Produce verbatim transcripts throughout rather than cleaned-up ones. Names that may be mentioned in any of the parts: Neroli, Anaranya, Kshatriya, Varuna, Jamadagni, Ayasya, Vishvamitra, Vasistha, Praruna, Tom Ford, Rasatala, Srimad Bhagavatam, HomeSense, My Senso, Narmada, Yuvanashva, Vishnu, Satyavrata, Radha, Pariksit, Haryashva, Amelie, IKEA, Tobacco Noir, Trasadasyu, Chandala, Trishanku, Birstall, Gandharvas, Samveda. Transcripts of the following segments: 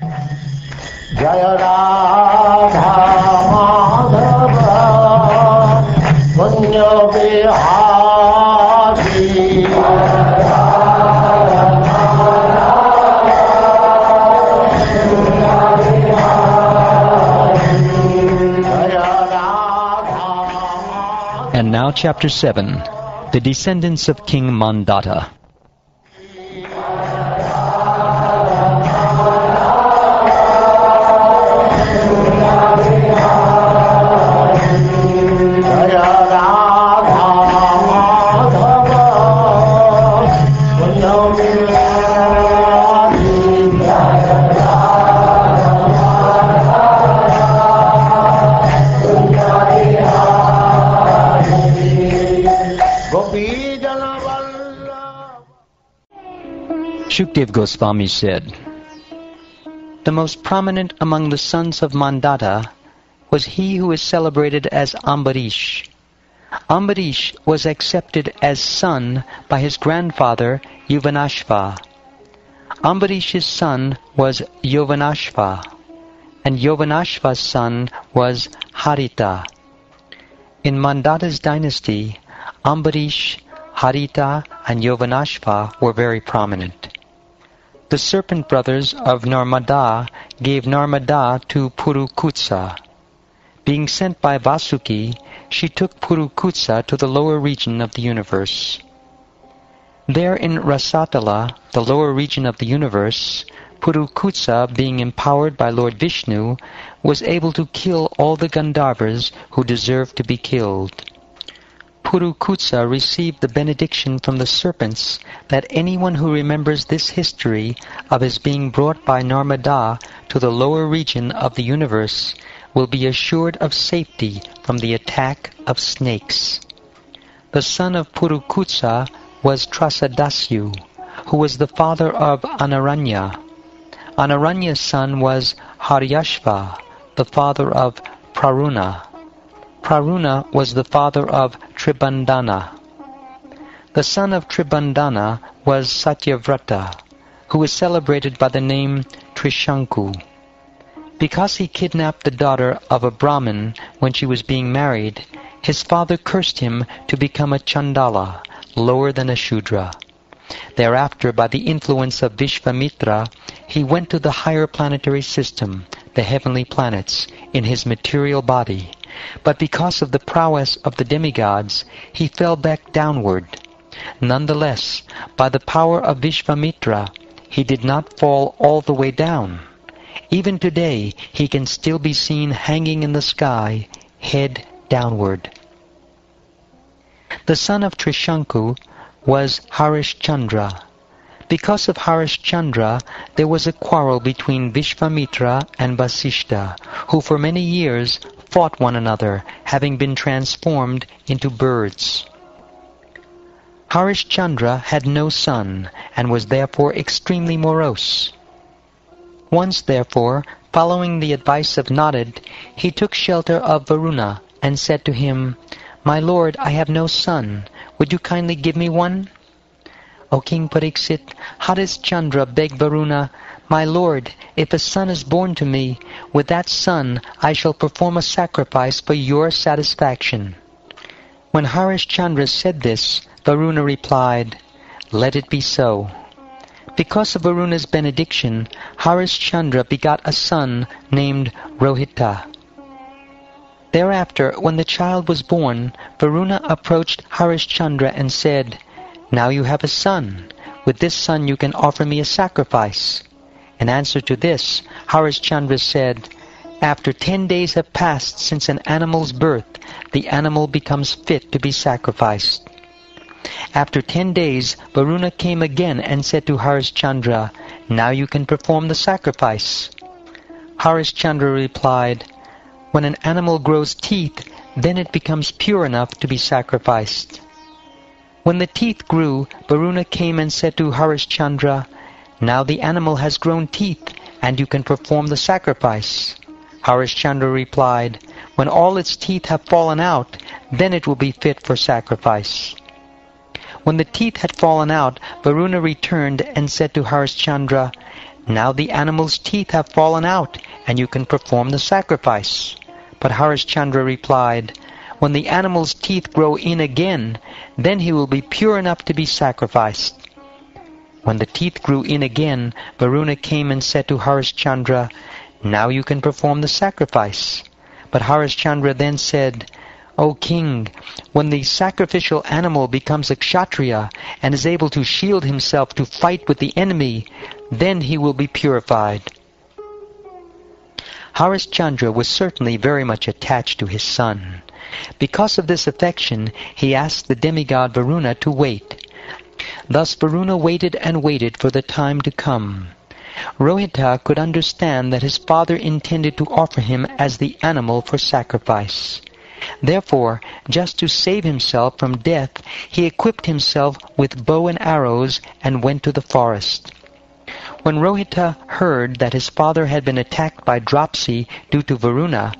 Jaya Radha Madhava Punya Bihari And now chapter seven, the descendants of King Mandhata. Shukdev Goswami said, the most prominent among the sons of Mandhata was he who is celebrated as Ambarish. Ambarish was accepted as son by his grandfather Yuvanashva. Ambarish's son was Yuvanashva, and Yuvanashva's son was Harita. In Mandhata's dynasty, Ambarish, Harita, and Yuvanashva were very prominent. The serpent brothers of Narmada gave Narmada to Purukutsa. Being sent by Vasuki, she took Purukutsa to the lower region of the universe. There in Rasatala, the lower region of the universe, Purukutsa, being empowered by Lord Vishnu, was able to kill all the Gandharvas who deserved to be killed. Purukutsa received the benediction from the serpents that anyone who remembers this history of his being brought by Narmada to the lower region of the universe will be assured of safety from the attack of snakes. The son of Purukutsa was Trasadasyu, who was the father of Anaranya. Anaranya's son was Haryashva, the father of Praruna. Praruna was the father of Tribandana. The son of Tribandana was Satyavrata, who is celebrated by the name Trishanku. Because he kidnapped the daughter of a Brahmin when she was being married, his father cursed him to become a Chandala, lower than a Shudra. Thereafter, by the influence of Vishvamitra, he went to the higher planetary system, the heavenly planets, in his material body. But because of the prowess of the demigods, he fell back downward. Nonetheless, by the power of Vishvamitra, he did not fall all the way down. Even today, he can still be seen hanging in the sky, head downward. The son of Trishanku was Harishchandra. Because of Harishchandra, there was a quarrel between Vishvamitra and Vasistha, who for many years fought one another, having been transformed into birds. Harishchandra had no son, and was therefore extremely morose. Once, therefore, following the advice of Nārada, he took shelter of Varuna, and said to him, "My lord, I have no son. Would you kindly give me one?" O King Pariksit, Harishchandra begged Varuna, "My lord, if a son is born to me, with that son I shall perform a sacrifice for your satisfaction." When Harishchandra said this, Varuna replied, "Let it be so." Because of Varuna's benediction, Harishchandra begot a son named Rohita. Thereafter, when the child was born, Varuna approached Harishchandra and said, "Now you have a son. With this son you can offer me a sacrifice." In answer to this, Harishchandra said, "After ten days have passed since an animal's birth, the animal becomes fit to be sacrificed." After ten days, Varuna came again and said to Harishchandra, "Now you can perform the sacrifice." Harishchandra replied, "When an animal grows teeth, then it becomes pure enough to be sacrificed." When the teeth grew, Varuna came and said to Harishchandra, "Now the animal has grown teeth, and you can perform the sacrifice." Harishchandra replied, "When all its teeth have fallen out, then it will be fit for sacrifice." When the teeth had fallen out, Varuna returned and said to Harishchandra, Now the animal's teeth have fallen out, and you can perform the sacrifice." But Harishchandra replied, "When the animal's teeth grow in again, then he will be pure enough to be sacrificed." When the teeth grew in again, Varuna came and said to Harishchandra, "Now you can perform the sacrifice." But Harishchandra then said, "O king, when the sacrificial animal becomes a kshatriya and is able to shield himself to fight with the enemy, then he will be purified." Harishchandra was certainly very much attached to his son. Because of this affection, he asked the demigod Varuna to wait. Thus Varuna waited and waited for the time to come. Rohita could understand that his father intended to offer him as the animal for sacrifice. Therefore, just to save himself from death, he equipped himself with bow and arrows and went to the forest. When Rohita heard that his father had been attacked by dropsy due to Varuna,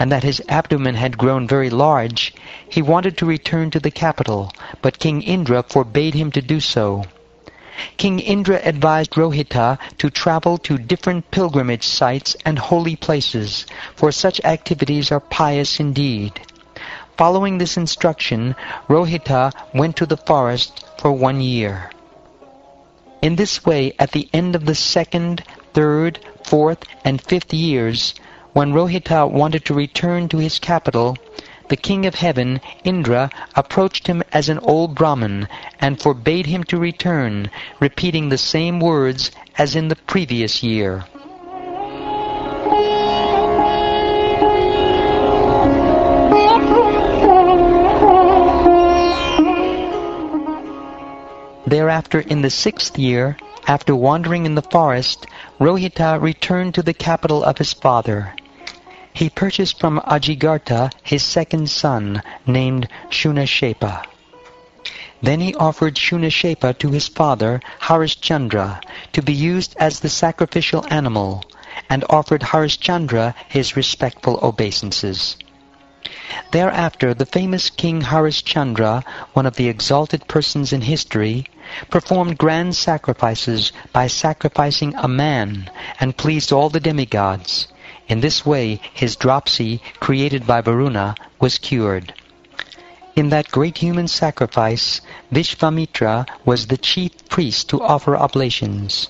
and that his abdomen had grown very large, he wanted to return to the capital, but King Indra forbade him to do so. King Indra advised Rohita to travel to different pilgrimage sites and holy places, for such activities are pious indeed. Following this instruction, Rohita went to the forest for one year. In this way, at the end of the second, third, fourth, and fifth years, when Rohita wanted to return to his capital, the King of Heaven, Indra, approached him as an old Brahmin and forbade him to return, repeating the same words as in the previous year. Thereafter, in the sixth year, after wandering in the forest, Rohita returned to the capital of his father. He purchased from Ajigartha his second son, named Shunashepa. Then he offered Shunashepa to his father, Harishchandra, to be used as the sacrificial animal, and offered Harishchandra his respectful obeisances. Thereafter, the famous King Harishchandra, one of the exalted persons in history, performed grand sacrifices by sacrificing a man, and pleased all the demigods. In this way, his dropsy, created by Varuna, was cured. In that great human sacrifice, Vishvamitra was the chief priest to offer oblations.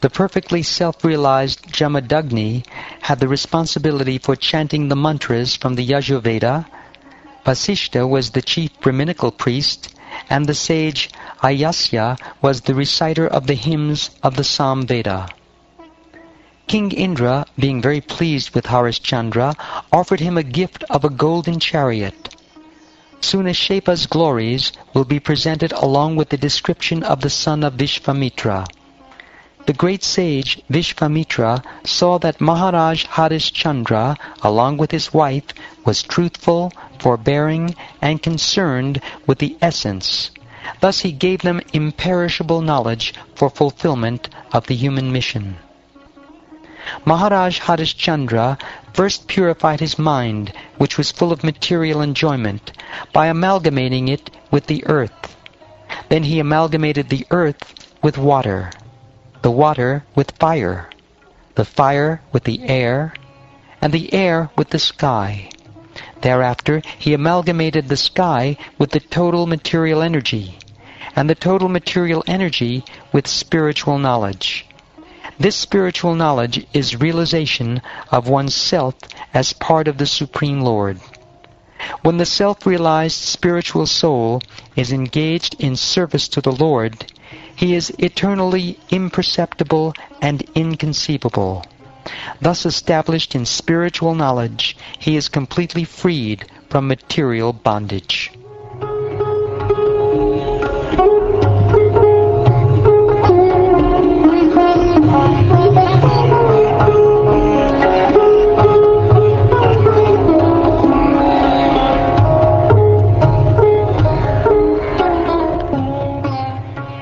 The perfectly self-realized Jamadagni had the responsibility for chanting the mantras from the Yajurveda. Vasistha was the chief Brahminical priest, and the sage Ayasya was the reciter of the hymns of the Samveda. King Indra, being very pleased with Harishchandra, offered him a gift of a golden chariot. Shunashepa's glories will be presented along with the description of the son of Vishvamitra. The great sage Vishvamitra saw that Maharaj Harishchandra, along with his wife, was truthful, forbearing, and concerned with the essence. Thus he gave them imperishable knowledge for fulfillment of the human mission. Maharaj Harishchandra first purified his mind, which was full of material enjoyment, by amalgamating it with the earth. Then he amalgamated the earth with water, the water with fire, the fire with the air, and the air with the sky. Thereafter, he amalgamated the sky with the total material energy, and the total material energy with spiritual knowledge. This spiritual knowledge is realization of oneself as part of the Supreme Lord. When the self-realized spiritual soul is engaged in service to the Lord, he is eternally imperceptible and inconceivable. Thus established in spiritual knowledge, he is completely freed from material bondage.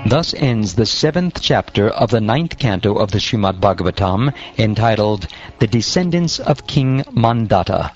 Thus ends the seventh chapter of the ninth canto of the Srimad Bhagavatam, entitled The Descendants of King Mandhata.